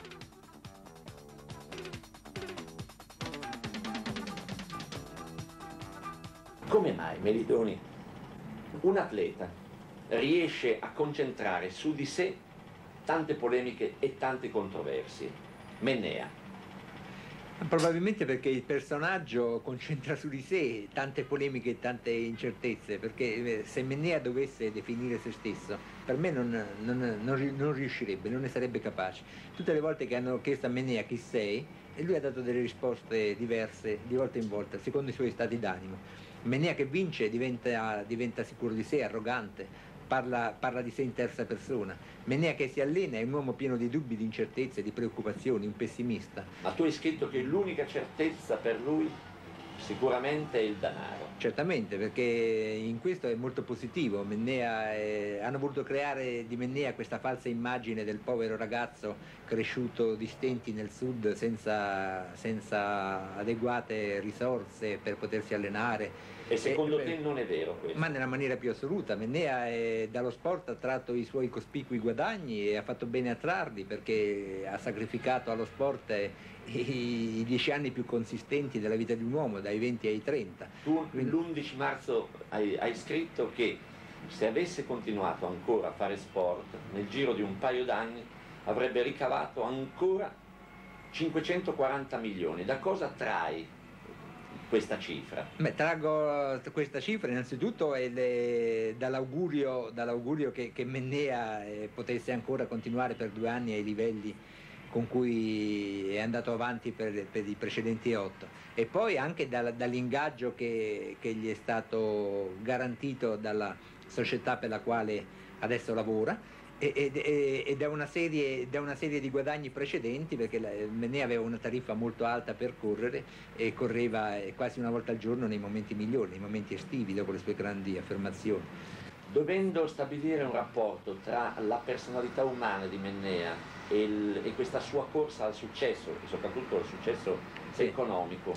Come mai, Melidoni, un atleta riesce a concentrare su di sé tante polemiche e tante controversie? Mennea. Probabilmente perché il personaggio concentra su di sé tante polemiche e tante incertezze, perché se Mennea dovesse definire se stesso, per me non, non, non, non riuscirebbe, non ne sarebbe capace. Tutte le volte che hanno chiesto a Mennea chi sei, e lui ha dato delle risposte diverse di volta in volta, secondo i suoi stati d'animo. Mennea che vince diventa, diventa sicuro di sé, arrogante. Parla, parla di sé in terza persona. Mennea che si allena è un uomo pieno di dubbi, di incertezze, di preoccupazioni, un pessimista. Ma tu hai scritto che l'unica certezza per lui sicuramente è il denaro. Certamente, perché in questo è molto positivo. Mennea è... hanno voluto creare di Mennea questa falsa immagine del povero ragazzo cresciuto di stenti nel sud senza, senza adeguate risorse per potersi allenare. E secondo eh, te non è vero questo? Ma nella maniera più assoluta. Mennea è, dallo sport ha tratto i suoi cospicui guadagni e ha fatto bene a trarli, perché ha sacrificato allo sport i, i dieci anni più consistenti della vita di un uomo, dai venti ai trenta. Tu l'undici marzo hai, hai scritto che se avesse continuato ancora a fare sport nel giro di un paio d'anni avrebbe ricavato ancora cinquecentoquaranta milioni. Da cosa trai questa cifra? Beh, traggo questa cifra innanzitutto dall'augurio dall'augurio che, che Mennea eh, potesse ancora continuare per due anni ai livelli con cui è andato avanti per, per i precedenti otto, e poi anche dal, dall'ingaggio che, che gli è stato garantito dalla società per la quale adesso lavora, e, e, e da, una serie, da una serie di guadagni precedenti, perché la, Mennea aveva una tariffa molto alta per correre e correva quasi una volta al giorno nei momenti migliori, nei momenti estivi, dopo le sue grandi affermazioni. Dovendo stabilire un rapporto tra la personalità umana di Mennea E, il, e questa sua corsa al successo, e soprattutto al successo sì. economico,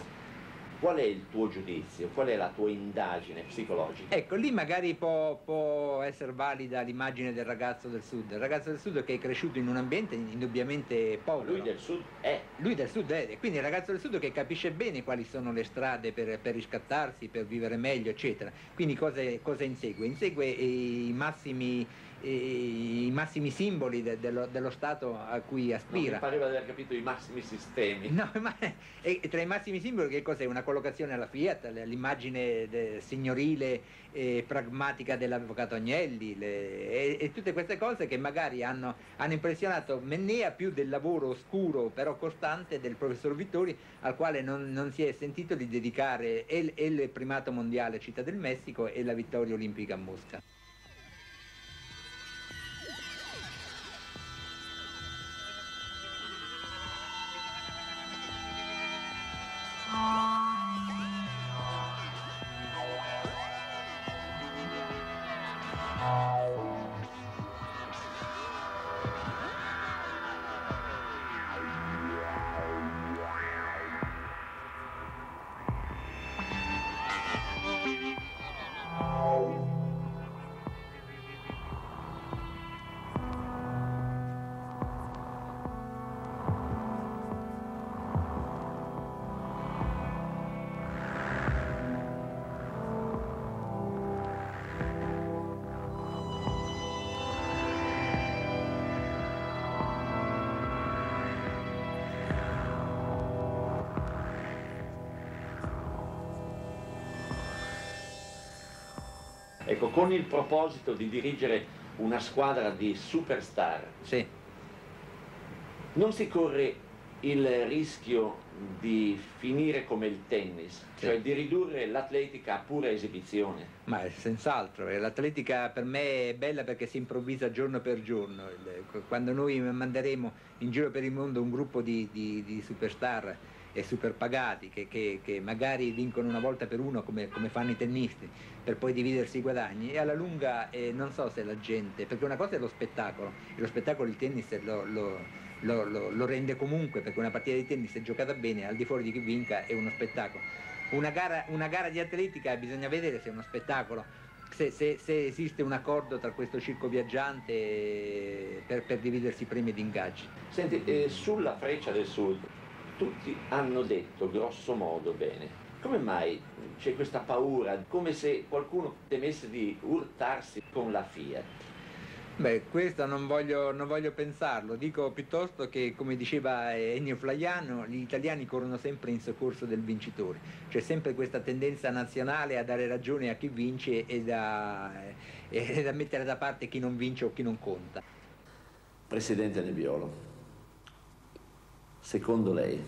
qual è il tuo giudizio? Qual è la tua indagine psicologica? Ecco, lì magari può, può essere valida l'immagine del ragazzo del sud. Il ragazzo del sud che è cresciuto in un ambiente indubbiamente povero. Lui del sud è. Lui del sud è. E quindi il ragazzo del sud che capisce bene quali sono le strade per, per riscattarsi, per vivere meglio, eccetera. Quindi cosa, cosa insegue? Insegue i massimi... I massimi simboli de, dello, dello Stato a cui aspira. Non mi pareva di aver capito i massimi sistemi. No, ma e, e tra i massimi simboli che cos'è? Una collocazione alla Fiat, l'immagine signorile e pragmatica dell'avvocato Agnelli, le, e, e tutte queste cose che magari hanno, hanno impressionato Mennea più del lavoro oscuro però costante del professor Vittori, al quale non, non si è sentito di dedicare il, il primato mondiale Città del Messico e la vittoria olimpica a Mosca. Ecco, con il proposito di dirigere una squadra di superstar, sì. non si corre il rischio di finire come il tennis, cioè sì. di ridurre l'atletica a pura esibizione. Ma senz'altro, l'atletica per me è bella perché si improvvisa giorno per giorno. Quando noi manderemo in giro per il mondo un gruppo di, di, di superstar e super pagati che, che, che magari vincono una volta per uno come, come fanno i tennisti, per poi dividersi i guadagni, e alla lunga eh, non so se la gente, perché una cosa è lo spettacolo, e lo spettacolo il tennis lo, lo Lo, lo, lo rende comunque, perché una partita di tennis è giocata bene, al di fuori di chi vinca è uno spettacolo. Una gara, una gara di atletica bisogna vedere se è uno spettacolo, se, se, se esiste un accordo tra questo circo viaggiante per, per dividersi premi ed ingaggi. Senti, eh, sulla Freccia del Sud tutti hanno detto grosso modo bene. Come mai c'è questa paura, come se qualcuno temesse di urtarsi con la Fiat? Beh, questo non voglio, non voglio pensarlo, dico piuttosto che, come diceva Ennio Flaiano, gli italiani corrono sempre in soccorso del vincitore, c'è sempre questa tendenza nazionale a dare ragione a chi vince e a, e a mettere da parte chi non vince o chi non conta. Presidente Nebiolo, secondo lei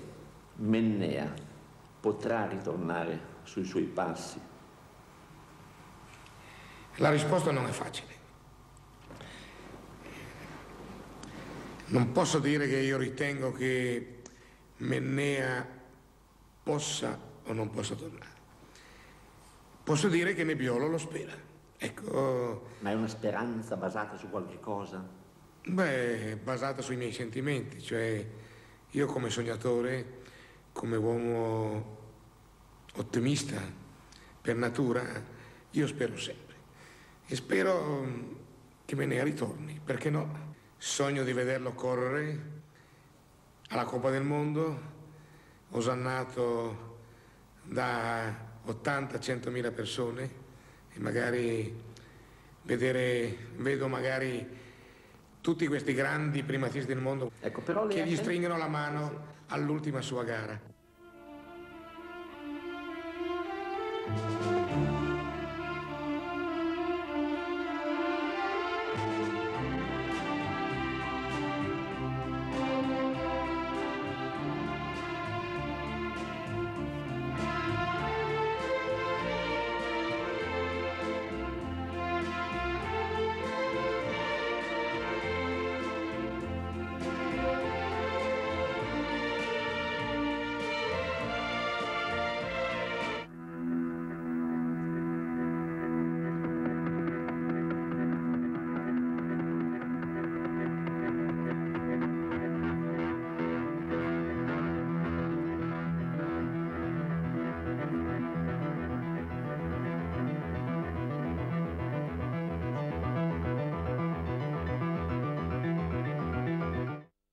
Mennea potrà ritornare sui suoi passi? La risposta non è facile. Non posso dire che io ritengo che Mennea possa o non possa tornare. Posso dire che Nebiolo lo spera. Ecco. Ma è una speranza basata su qualche cosa? Beh, basata sui miei sentimenti, cioè io come sognatore, come uomo ottimista per natura, io spero sempre. E spero che Mennea ritorni, perché no? Sogno di vederlo correre alla Coppa del Mondo, osannato da ottanta centomila persone, e magari vedere, vedo magari tutti questi grandi primatisti del mondo, ecco, però che gli stringono la mano all'ultima sua gara.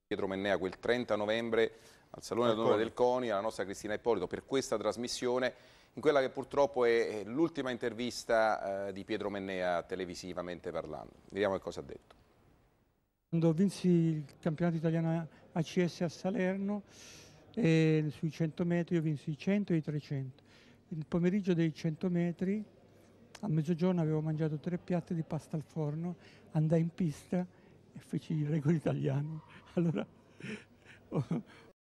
Pietro Mennea quel trenta novembre al Salone d'Onore del CONI, alla nostra Cristina Ippolito, per questa trasmissione, in quella che purtroppo è l'ultima intervista eh, di Pietro Mennea televisivamente parlando. Vediamo che cosa ha detto. Quando vinsi il campionato italiano A C S a Salerno, eh, sui cento metri, io vinsi i cento e i trecento. Il pomeriggio dei cento metri, a mezzogiorno avevo mangiato tre piatti di pasta al forno, andai in pista e feci il record italiano. Allora, oh,